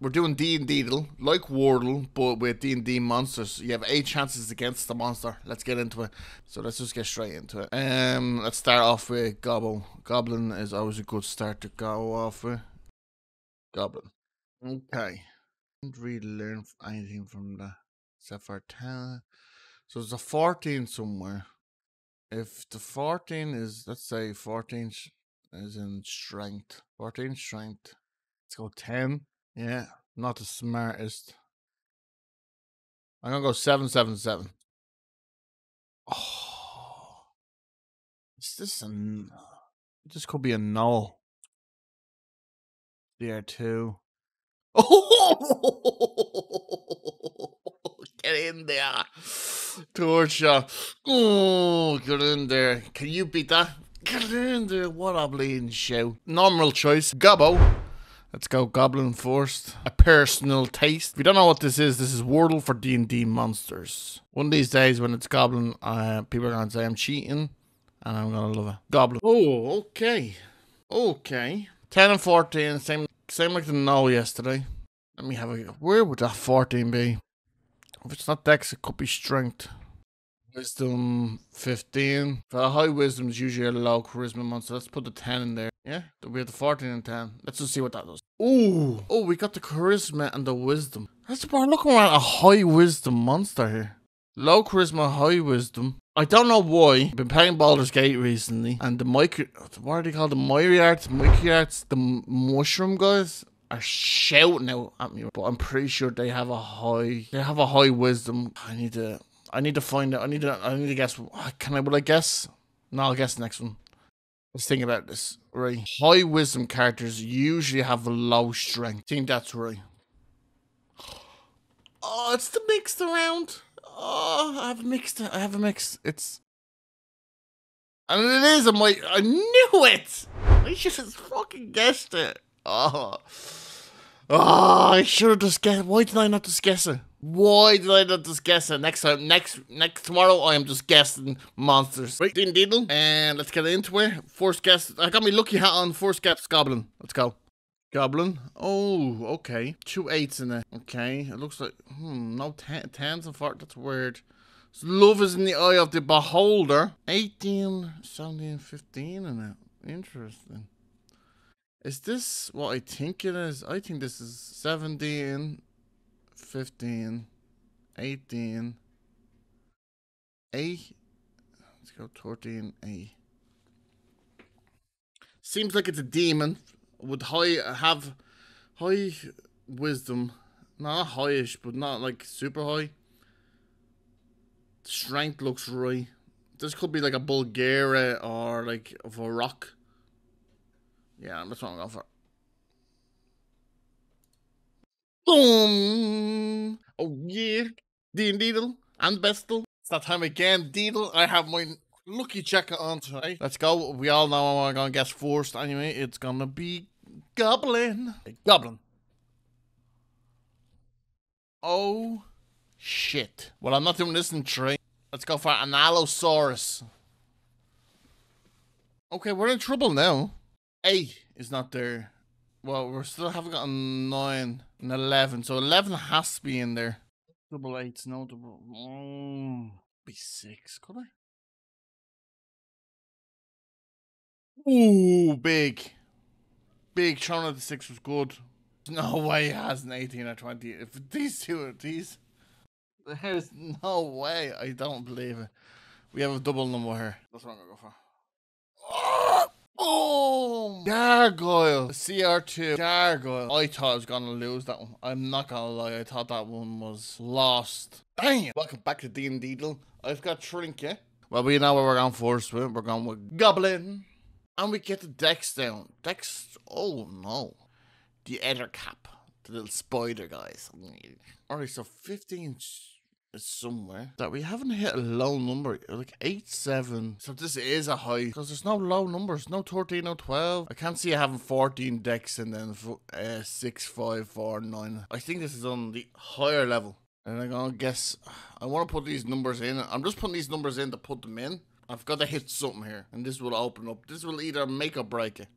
We're doing D&D, like Wordle, but with D&D monsters. You have 8 chances against the monster. Let's get into it. So let's just get straight into it. Let's start off with Gobble. Goblin is always a good start to go off with. Goblin. Okay. Didn't really learn anything from that. Except for 10. So there's a 14 somewhere. If the 14 is, let's say 14 is in strength. 14 strength. Let's go 10. Yeah, not the smartest. I'm gonna go 777. Oh, is this an? This could be a null. DR2. Oh, get in there, torture. Oh, get in there. Can you beat that? Get in there. What a bleeding show. Normal choice. Gobbo. Let's go Goblin first. A personal taste. If you don't know what this is Wordle for D&D monsters. One of these days when it's Goblin, people are going to say I'm cheating, and I'm going to love it. Goblin. Oh, okay. Okay. 10 and 14, same like the null yesterday. Let me have a go. Where would that 14 be? If it's not Dex, it could be Strength. Wisdom, 15. For the high wisdom is usually a low charisma monster. Let's put the 10 in there. Yeah, we have the 14 and 10. Let's just see what that does. Ooh. Oh, we got the charisma and the wisdom. That's why I'm looking at a high wisdom monster here. Low charisma, high wisdom. I don't know why. I've been playing Baldur's Gate recently. And the what are they called? The Myriads, the mushroom guys are shouting out at me. But I'm pretty sure they have a high, wisdom. I need to find out. I need to guess. Will I guess? No, I'll guess the next one. Let's think about this. Right. High wisdom characters usually have a low strength. I think that's right. Oh, it's the mixed around. Oh, I have a mixed. It's. And it is a my. I knew it. I should have fucking guessed it. Oh, I should have just guessed. Why did I not just guess it? Why did I not just guess it? Next time, next tomorrow, I am just guessing monsters. Right, Dean Deedle, and let's get into it. First guess, I got my lucky hat on. First guess, Goblin. Let's go. Goblin. Oh, okay. 2 8s in there. Okay, it looks like, no 10s and 4, that's weird. So love is in the eye of the beholder. 18, 17, 15 in it. Interesting. Is this what I think it is? I think this is 17... 15, 18, 8, let's go 13, 8. Seems like it's a demon. Would have high wisdom. Not high-ish, but not like super high. Strength looks right. This could be like a Bulgaria or like of a rock. Yeah, that's what I'm going for. Boom! Oh yeah, Dean Deedle and Bestel. It's that time again, Deedle. I have my lucky checker on today. Let's go. We all know I'm gonna guess first anyway. It's gonna be Goblin. Goblin. Oh shit! Well, I'm not doing this in 3. Let's go for an Allosaurus. Okay, we're in trouble now. 8 is not there. Well, we still haven't got a 9 and 11, so 11 has to be in there. 8 8s, no double. Be 6, could I? Ooh, big. Big, throwing at the 6 was good. No way it has an 18 or 20. If these two are these, there's no way. I don't believe it. We have a double number here. That's what I'm going to go for. Oh, Gargoyle. CR2. Gargoyle. I thought I was gonna lose that one. I'm not gonna lie, I thought that one was lost. Damn. Welcome back to Dean Deedle. I've got Trinket. Well, we know what we're going first with. We're going with Goblin. And we get the Dex down. Dex. Oh no. The Adder Cap. The little spider guys. Alright, so 15 is somewhere that we haven't hit a low number, like 8 7. So this is a high because there's no low numbers, no 13, no 12. I can't see having 14 decks and then 6 5 4 9. I think this is on the higher level, and I'm gonna guess. I want to put these numbers in. I'm just putting these numbers in to put them in. I've got to hit something here, and this will open up. This will either make or break it.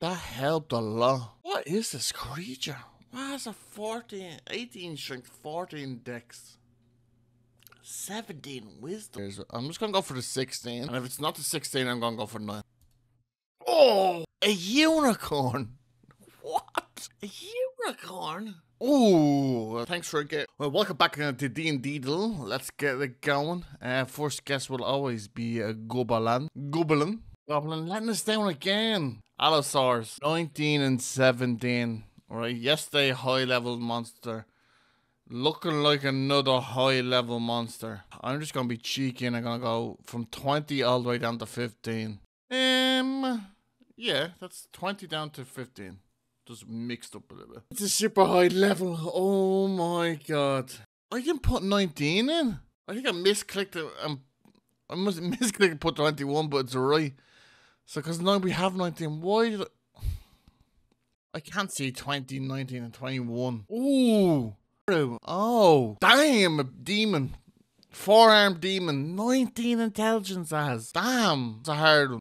That helped a lot. What is this creature? Wow, that's a 14, 18 strength, 14 dex, 17 wisdom. I'm just gonna go for the 16, and if it's not the 16, I'm gonna go for 9. Oh, a unicorn. What? A unicorn? Ooh, thanks for a game. Well, welcome back to D&D-dle. Let's get it going. First guest will always be a Goblin. Goblin letting us down again. Allosaurus, 19 and 17. All right, yesterday high-level monster. Looking like another high-level monster. I'm just going to be cheeky and I'm going to go from 20 all the way down to 15. Yeah, that's 20 down to 15. Just mixed up a little bit. It's a super high level. Oh my god. I can put 19 in? I think I misclicked it. I must misclick and put 21, but it's right. So, because now we have 19. Why did I can't see 20, 19, and 21. Ooh. Oh. Damn, a demon. Four-armed demon. 19 intelligence as. Damn. It's a hard one.